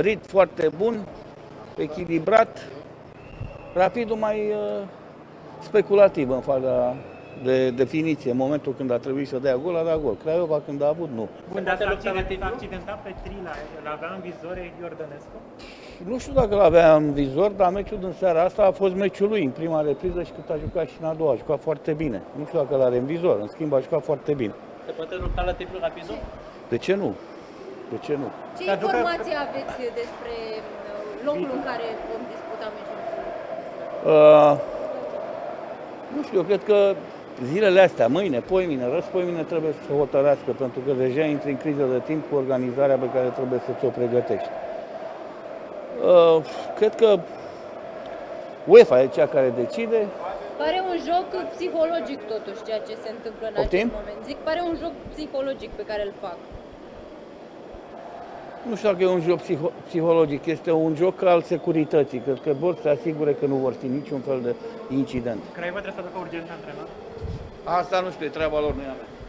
rit foarte bun, echilibrat, Rapidul mai speculativ în faza de definiție, în momentul când a trebuit să dea gol, a dat gol. Craiova când a avut, nu. Bun, dar s-a accidentat pe Trila, îl avea în vizor Iordănescu? Nu știu dacă îl avea în vizor, dar meciul din seara asta a fost meciul lui în prima repriză și cât a jucat și în a doua, a jucat foarte bine. Nu știu dacă îl are în vizor, în schimb a jucat foarte bine. Se poate lupta la triplu Rapidul? De ce nu? De ce nu? Ce informații aveți despre locul în care vom disputa meciul? Nu știu, eu cred că zilele astea, mâine, poimine, răspoimine, trebuie să se hotărească, pentru că deja intri în criză de timp cu organizarea pe care trebuie să ți-o pregătești. Cred că UEFA e cea care decide. Pare un joc psihologic totuși ceea ce se întâmplă în acest moment. Zic, pare un joc psihologic pe care îl fac. Nu știu dacă e un joc psihologic, este un joc al securității. Cred că vor să asigure că nu vor fi niciun fel de incident. Craiova trebuie să aducă urgența antrenor? Asta nu știu, e treaba lor, nu e a mea.